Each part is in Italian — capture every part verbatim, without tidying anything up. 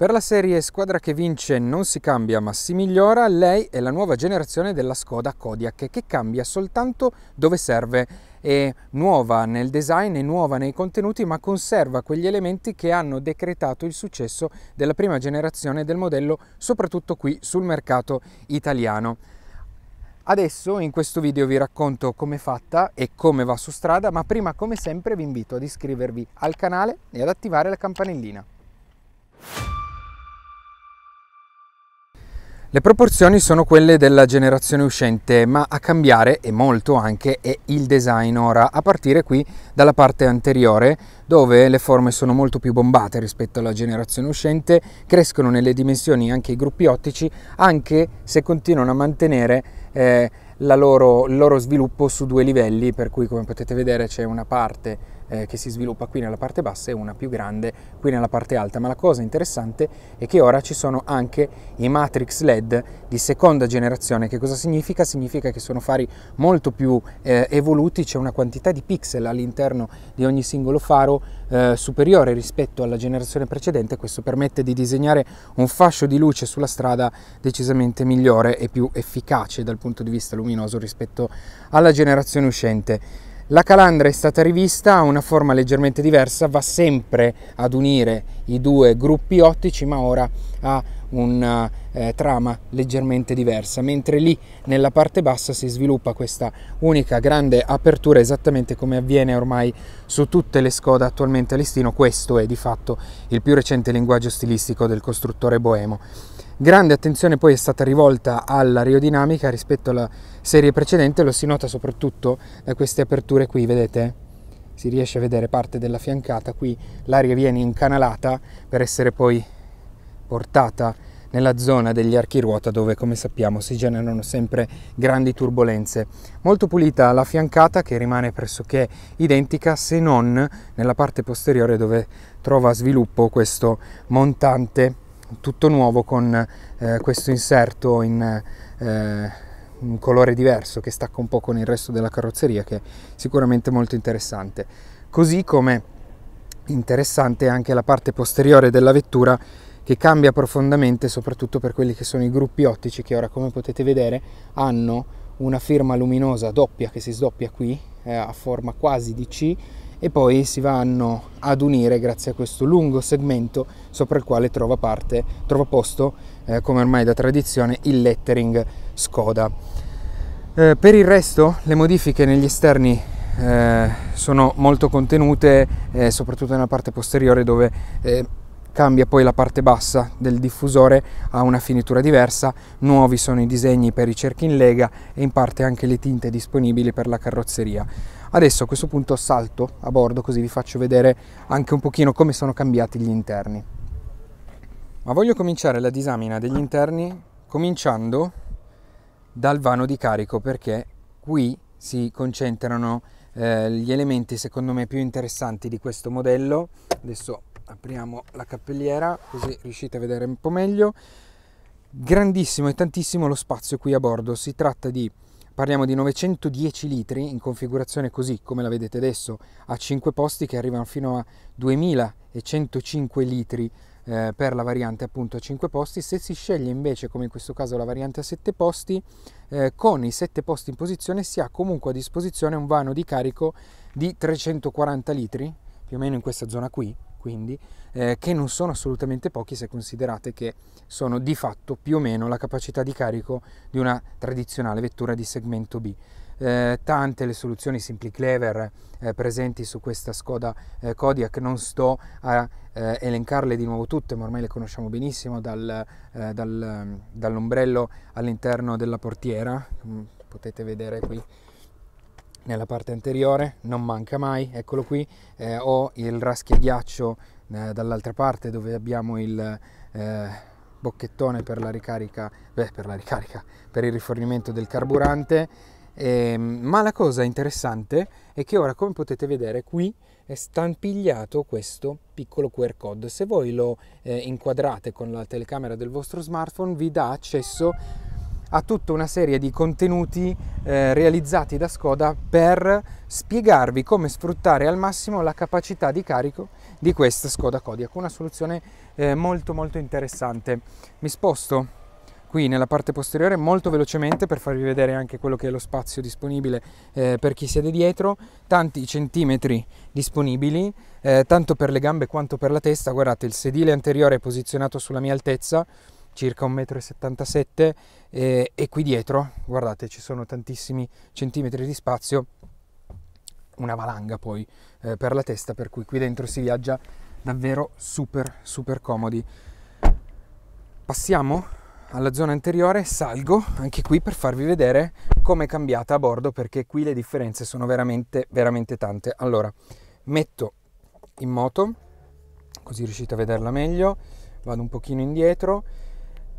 Per la serie Squadra che vince non si cambia ma si migliora, lei è la nuova generazione della Skoda Kodiaq che cambia soltanto dove serve, è nuova nel design, è nuova nei contenuti ma conserva quegli elementi che hanno decretato il successo della prima generazione del modello soprattutto qui sul mercato italiano. Adesso in questo video vi racconto com'è fatta e come va su strada, ma prima come sempre vi invito ad iscrivervi al canale e ad attivare la campanellina. Le proporzioni sono quelle della generazione uscente, ma a cambiare e molto anche è il design ora, a partire qui dalla parte anteriore dove le forme sono molto più bombate rispetto alla generazione uscente, crescono nelle dimensioni anche i gruppi ottici, anche se continuano a mantenere eh, la loro, il loro sviluppo su due livelli, per cui come potete vedere c'è una parte eh, che si sviluppa qui nella parte bassa e una più grande qui nella parte alta, ma la cosa interessante è che ora ci sono anche i Matrix L E D di seconda generazione. Che cosa significa? Significa che sono fari molto più eh, evoluti, c'è una quantità di pixel all'interno di ogni singolo faro eh, superiore rispetto alla generazione precedente, questo permette di disegnare un fascio di luce sulla strada decisamente migliore e più efficace dal punto di vista luminoso rispetto alla generazione uscente. La calandra è stata rivista, ha una forma leggermente diversa, va sempre ad unire i due gruppi ottici ma ora ha una eh, trama leggermente diversa, mentre lì nella parte bassa si sviluppa questa unica grande apertura, esattamente come avviene ormai su tutte le Skoda attualmente a listino. Questo è di fatto il più recente linguaggio stilistico del costruttore boemo. Grande attenzione poi è stata rivolta all'aerodinamica rispetto alla serie precedente, lo si nota soprattutto da queste aperture qui, vedete? Si riesce a vedere parte della fiancata, qui l'aria viene incanalata per essere poi portata nella zona degli archiruota dove, come sappiamo, si generano sempre grandi turbolenze. Molto pulita la fiancata che rimane pressoché identica, se non nella parte posteriore dove trova sviluppo questo montante tutto nuovo con eh, questo inserto in eh, un colore diverso che stacca un po' con il resto della carrozzeria, che è sicuramente molto interessante. Così come interessante è anche la parte posteriore della vettura, che cambia profondamente soprattutto per quelli che sono i gruppi ottici, che ora, come potete vedere, hanno una firma luminosa doppia che si sdoppia qui eh, a forma quasi di C, e poi si vanno ad unire grazie a questo lungo segmento sopra il quale trova parte, trova posto, eh, come ormai da tradizione, il lettering Skoda. Eh, per il resto le modifiche negli esterni eh, sono molto contenute, eh, soprattutto nella parte posteriore dove eh, cambia poi la parte bassa del diffusore a una finitura diversa, nuovi sono i disegni per i cerchi in lega e in parte anche le tinte disponibili per la carrozzeria. Adesso a questo punto salto a bordo così vi faccio vedere anche un pochino come sono cambiati gli interni. Ma voglio cominciare la disamina degli interni cominciando dal vano di carico, perché qui si concentrano eh, gli elementi secondo me più interessanti di questo modello. Adesso apriamo la cappelliera così riuscite a vedere un po' meglio. Grandissimo e tantissimo lo spazio qui a bordo, si tratta di, parliamo di novecentodieci litri in configurazione così come la vedete adesso a cinque posti, che arrivano fino a duemilacentocinque litri eh, per la variante appunto a cinque posti. Se si sceglie invece, come in questo caso, la variante a sette posti, eh, con i sette posti in posizione si ha comunque a disposizione un vano di carico di trecentoquaranta litri più o meno in questa zona qui, quindi eh, che non sono assolutamente pochi se considerate che sono di fatto più o meno la capacità di carico di una tradizionale vettura di segmento B. Eh, tante le soluzioni Simply Clever eh, presenti su questa Skoda eh, Kodiaq, non sto a eh, elencarle di nuovo tutte, ma ormai le conosciamo benissimo, dal, eh, dal, dall'ombrello all'interno della portiera, potete vedere qui nella parte anteriore, non manca mai, eccolo qui, eh, ho il raschiaghiaccio eh, dall'altra parte dove abbiamo il eh, bocchettone per la ricarica, beh, per la ricarica, per il rifornimento del carburante, eh, ma la cosa interessante è che ora, come potete vedere, qui è stampigliato questo piccolo Q R code. Se voi lo eh, inquadrate con la telecamera del vostro smartphone vi dà accesso a tutta una serie di contenuti eh, realizzati da Skoda per spiegarvi come sfruttare al massimo la capacità di carico di questa Skoda Kodiaq, una soluzione eh, molto molto interessante. Mi sposto qui nella parte posteriore molto velocemente per farvi vedere anche quello che è lo spazio disponibile eh, per chi siede dietro, tanti centimetri disponibili eh, tanto per le gambe quanto per la testa. Guardate, il sedile anteriore è posizionato sulla mia altezza, circa un metro e settantasette, eh, e qui dietro guardate ci sono tantissimi centimetri di spazio, una valanga poi eh, per la testa, per cui qui dentro si viaggia davvero super super comodi. Passiamo alla zona anteriore, salgo anche qui per farvi vedere come è cambiata a bordo, perché qui le differenze sono veramente veramente tante. Allora, metto in moto, così riuscite a vederla meglio, vado un pochino indietro,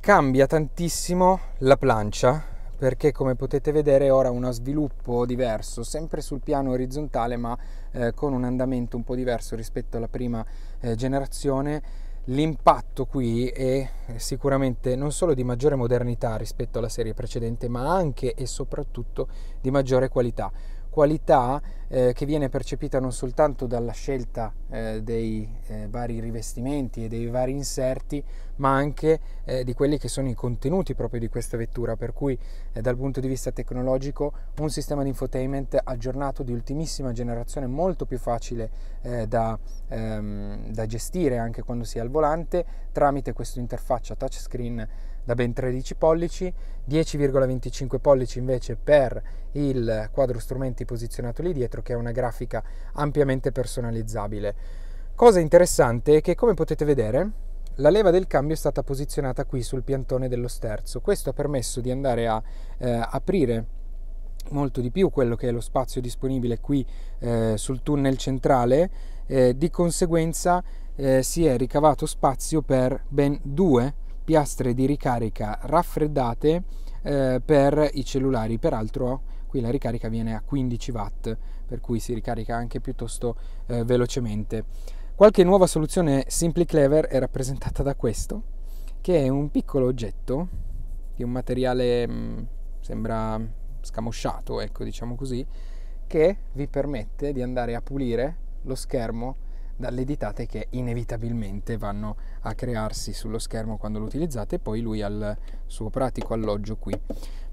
cambia tantissimo la plancia, perché come potete vedere ora uno sviluppo diverso, sempre sul piano orizzontale, ma eh, con un andamento un po' diverso rispetto alla prima eh, generazione. L'impatto qui è sicuramente non solo di maggiore modernità rispetto alla serie precedente, ma anche e soprattutto di maggiore qualità. Qualità eh, che viene percepita non soltanto dalla scelta eh, dei eh, vari rivestimenti e dei vari inserti, ma anche eh, di quelli che sono i contenuti proprio di questa vettura, per cui eh, dal punto di vista tecnologico un sistema di infotainment aggiornato di ultimissima generazione, molto più facile eh, da, ehm, da gestire anche quando si è al volante, tramite questa interfaccia touchscreen da ben tredici pollici, dieci virgola venticinque pollici invece per il quadro strumenti posizionato lì dietro, che è una grafica ampiamente personalizzabile. Cosa interessante è che, come potete vedere, la leva del cambio è stata posizionata qui sul piantone dello sterzo. Questo ha permesso di andare a eh, aprire molto di più quello che è lo spazio disponibile qui eh, sul tunnel centrale, eh, di conseguenza eh, si è ricavato spazio per ben due piastre di ricarica raffreddate eh, per i cellulari. Peraltro qui la ricarica viene a quindici watt, per cui si ricarica anche piuttosto eh, velocemente. Qualche nuova soluzione Simply Clever è rappresentata da questo, che è un piccolo oggetto di un materiale mh, sembra scamosciato, ecco, diciamo così, che vi permette di andare a pulire lo schermo dalle ditate che inevitabilmente vanno a crearsi sullo schermo quando lo utilizzate, e poi lui al suo pratico alloggio qui.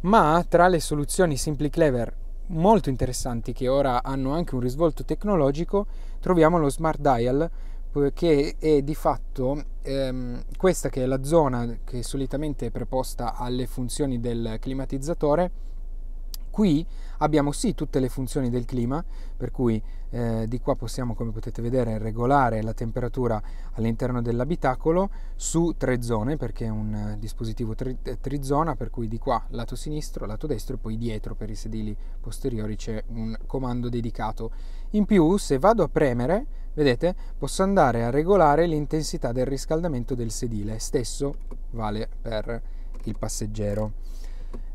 Ma tra le soluzioni Simply Clever molto interessanti, che ora hanno anche un risvolto tecnologico, troviamo lo Smart Dial, che è di fatto ehm, questa che è la zona che solitamente è preposta alle funzioni del climatizzatore. Qui abbiamo sì tutte le funzioni del clima, per cui eh, di qua possiamo, come potete vedere, regolare la temperatura all'interno dell'abitacolo su tre zone, perché è un dispositivo tri trizona, per cui di qua lato sinistro, lato destro, e poi dietro per i sedili posteriori c'è un comando dedicato. In più, se vado a premere, vedete, posso andare a regolare l'intensità del riscaldamento del sedile, stesso vale per il passeggero.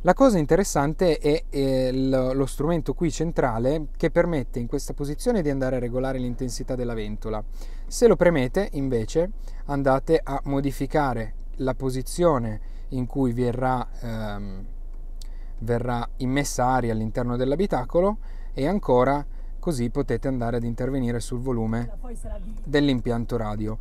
La cosa interessante è, è lo strumento qui centrale, che permette in questa posizione di andare a regolare l'intensità della ventola. Se lo premete invece andate a modificare la posizione in cui verrà, ehm, verrà immessa aria all'interno dell'abitacolo, e ancora così potete andare ad intervenire sul volume dell'impianto radio.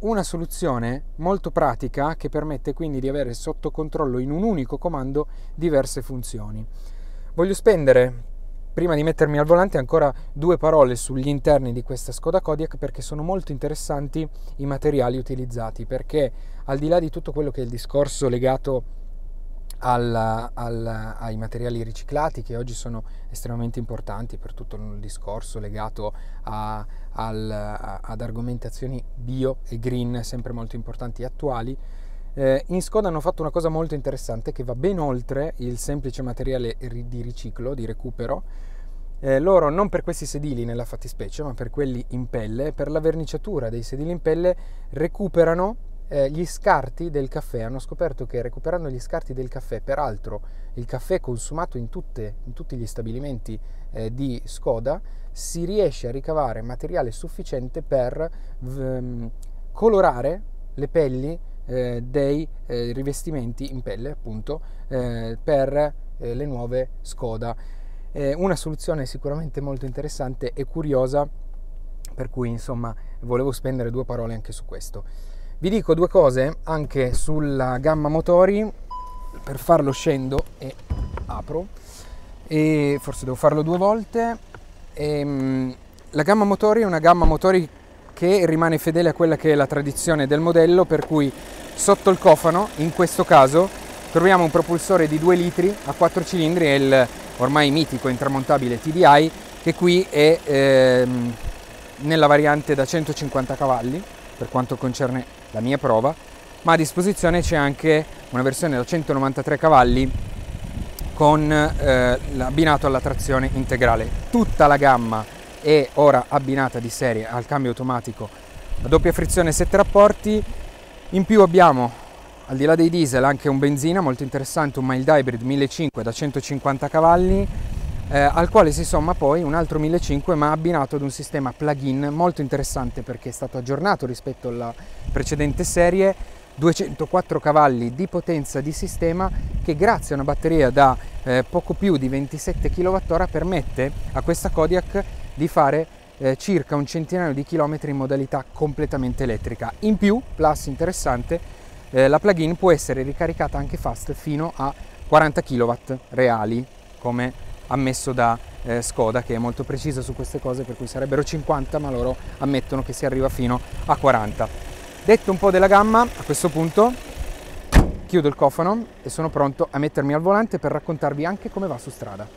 Una soluzione molto pratica, che permette quindi di avere sotto controllo in un unico comando diverse funzioni. Voglio spendere, prima di mettermi al volante, ancora due parole sugli interni di questa Skoda Kodiaq, perché sono molto interessanti i materiali utilizzati, perché al di là di tutto quello che è il discorso legato Al, al, ai materiali riciclati, che oggi sono estremamente importanti per tutto il discorso legato a, al, a, ad argomentazioni bio e green, sempre molto importanti e attuali, eh, in Skoda hanno fatto una cosa molto interessante che va ben oltre il semplice materiale di riciclo, di recupero. Eh, loro, non per questi sedili nella fattispecie, ma per quelli in pelle, per la verniciatura dei sedili in pelle, recuperano gli scarti del caffè. Hanno scoperto che recuperando gli scarti del caffè, peraltro il caffè consumato in, tutte, in tutti gli stabilimenti eh, di Skoda, si riesce a ricavare materiale sufficiente per um, colorare le pelli eh, dei eh, rivestimenti in pelle, appunto, eh, per eh, le nuove Skoda. Eh, una soluzione sicuramente molto interessante e curiosa, per cui insomma volevo spendere due parole anche su questo. Vi dico due cose anche sulla gamma motori. Per farlo scendo e apro, e forse devo farlo due volte. E la gamma motori è una gamma motori che rimane fedele a quella che è la tradizione del modello, per cui sotto il cofano, in questo caso, troviamo un propulsore di due litri a quattro cilindri e il ormai mitico e intramontabile T D I, che qui è ehm, nella variante da centocinquanta cavalli, per quanto concerne la mia prova, ma a disposizione c'è anche una versione da centonovantatré cavalli con eh, abbinato alla trazione integrale. Tutta la gamma è ora abbinata di serie al cambio automatico a doppia frizione, sette rapporti. In più abbiamo, al di là dei diesel, anche un benzina molto interessante, un mild hybrid millecinquecento da centocinquanta cavalli, eh, al quale si somma poi un altro millecinquecento, ma abbinato ad un sistema plug-in molto interessante, perché è stato aggiornato rispetto alla precedente serie. Duecentoquattro cavalli di potenza di sistema, che grazie a una batteria da eh, poco più di ventisette chilowattora permette a questa Kodiaq di fare eh, circa un centinaio di chilometri in modalità completamente elettrica. In più, plus interessante, eh, la plug-in può essere ricaricata anche fast fino a quaranta chilowatt reali, come ammesso da eh, Skoda, che è molto precisa su queste cose, per cui sarebbero cinquanta, ma loro ammettono che si arriva fino a quaranta. Detto un po' della gamma, a questo punto chiudo il cofano e sono pronto a mettermi al volante per raccontarvi anche come va su strada.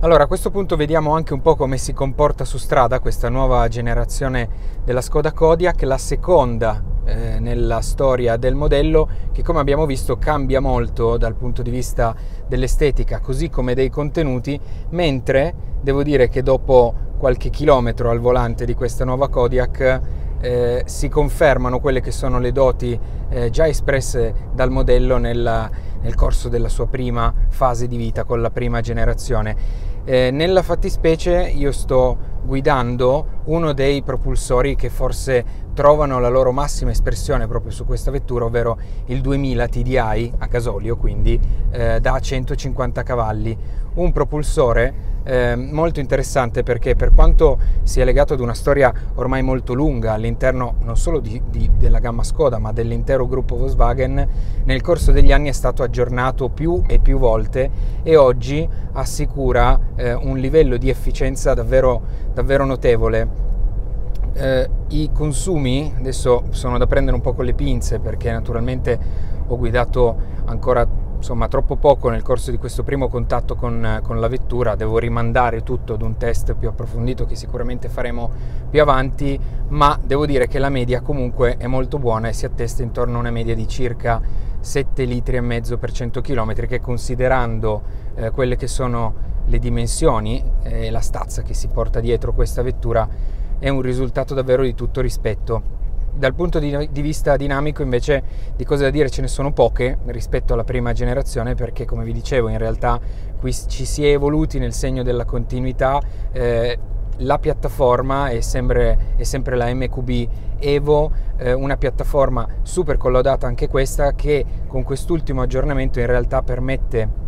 Allora, a questo punto vediamo anche un po' come si comporta su strada questa nuova generazione della Skoda Kodiaq, la seconda eh, nella storia del modello, che come abbiamo visto cambia molto dal punto di vista dell'estetica così come dei contenuti, mentre devo dire che dopo qualche chilometro al volante di questa nuova Kodiaq Eh, si confermano quelle che sono le doti eh, già espresse dal modello nella, nel corso della sua prima fase di vita con la prima generazione. Eh, nella fattispecie io sto guidando uno dei propulsori che forse trovano la loro massima espressione proprio su questa vettura, ovvero il duemila T D I a gasolio, quindi eh, da centocinquanta cavalli. Un propulsore Eh, molto interessante, perché per quanto sia legato ad una storia ormai molto lunga all'interno non solo di, di, della gamma Skoda, ma dell'intero gruppo Volkswagen, nel corso degli anni è stato aggiornato più e più volte e oggi assicura eh, un livello di efficienza davvero, davvero notevole. Eh, i consumi adesso sono da prendere un po' con le pinze, perché naturalmente ho guidato ancora insomma troppo poco nel corso di questo primo contatto con, con la vettura. Devo rimandare tutto ad un test più approfondito che sicuramente faremo più avanti, ma devo dire che la media comunque è molto buona e si attesta intorno a una media di circa sette litri e mezzo per cento chilometri, che, considerando eh, quelle che sono le dimensioni e la stazza che si porta dietro questa vettura, è un risultato davvero di tutto rispetto. Dal punto di vista dinamico invece di cose da dire ce ne sono poche rispetto alla prima generazione, perché come vi dicevo in realtà qui ci si è evoluti nel segno della continuità. Eh, la piattaforma è sempre, è sempre la M Q B Evo, eh, una piattaforma super collaudata anche questa, che con quest'ultimo aggiornamento in realtà permette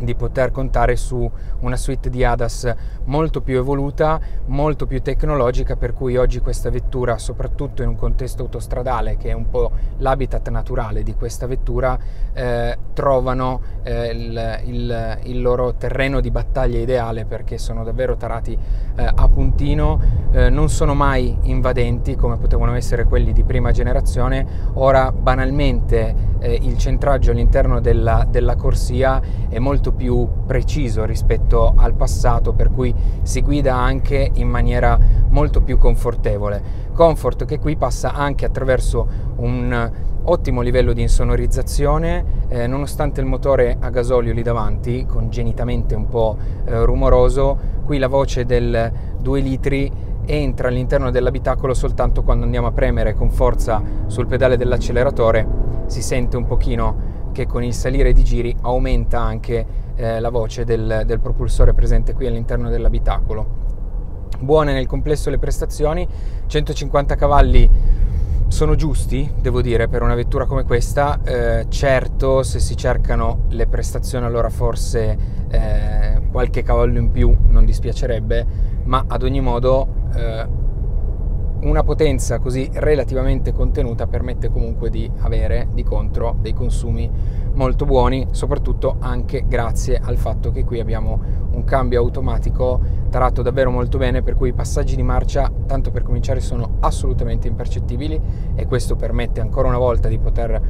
di poter contare su una suite di A D A S molto più evoluta, molto più tecnologica, per cui oggi questa vettura, soprattutto in un contesto autostradale che è un po' l'habitat naturale di questa vettura, eh, trovano eh, il, il, il loro terreno di battaglia ideale, perché sono davvero tarati eh, a puntino, eh, non sono mai invadenti come potevano essere quelli di prima generazione. Ora banalmente eh, il centraggio all'interno della, della corsia è molto più preciso rispetto al passato, per cui si guida anche in maniera molto più confortevole. Comfort che qui passa anche attraverso un ottimo livello di insonorizzazione, eh, nonostante il motore a gasolio lì davanti, congenitamente un po' eh, rumoroso. Qui la voce del due litri entra all'interno dell'abitacolo soltanto quando andiamo a premere con forza sul pedale dell'acceleratore. Si sente un pochino che con il salire di giri aumenta anche eh, la voce del, del propulsore presente qui all'interno dell'abitacolo. Buone nel complesso le prestazioni, centocinquanta cavalli sono giusti, devo dire, per una vettura come questa. Eh, certo, se si cercano le prestazioni, allora forse eh, qualche cavallo in più non dispiacerebbe, ma ad ogni modo eh, una potenza così relativamente contenuta permette comunque di avere di contro dei consumi molto buoni, soprattutto anche grazie al fatto che qui abbiamo un cambio automatico tarato davvero molto bene, per cui i passaggi di marcia, tanto per cominciare, sono assolutamente impercettibili, e questo permette ancora una volta di poter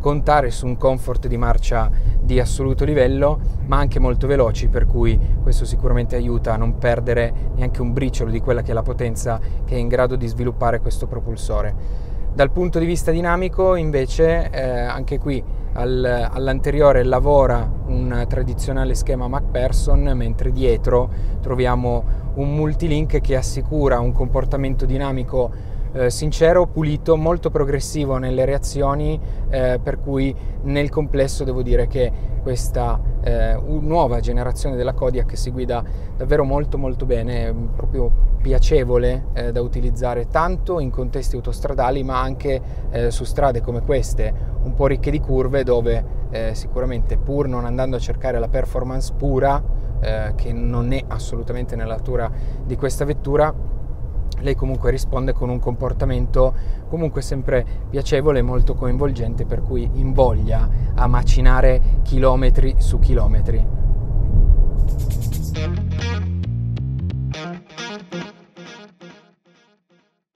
contare su un comfort di marcia di assoluto livello, ma anche molto veloci, per cui questo sicuramente aiuta a non perdere neanche un briciolo di quella che è la potenza che è in grado di sviluppare questo propulsore. Dal punto di vista dinamico invece eh, anche qui al, all'anteriore lavora un tradizionale schema MacPherson, mentre dietro troviamo un multilink che assicura un comportamento dinamico sincero, pulito, molto progressivo nelle reazioni, eh, per cui nel complesso devo dire che questa eh, nuova generazione della Kodiaq si guida davvero molto molto bene, è proprio piacevole eh, da utilizzare, tanto in contesti autostradali ma anche eh, su strade come queste un po' ricche di curve, dove eh, sicuramente, pur non andando a cercare la performance pura eh, che non è assolutamente nella natura di questa vettura, lei comunque risponde con un comportamento comunque sempre piacevole e molto coinvolgente, per cui invoglia a macinare chilometri su chilometri.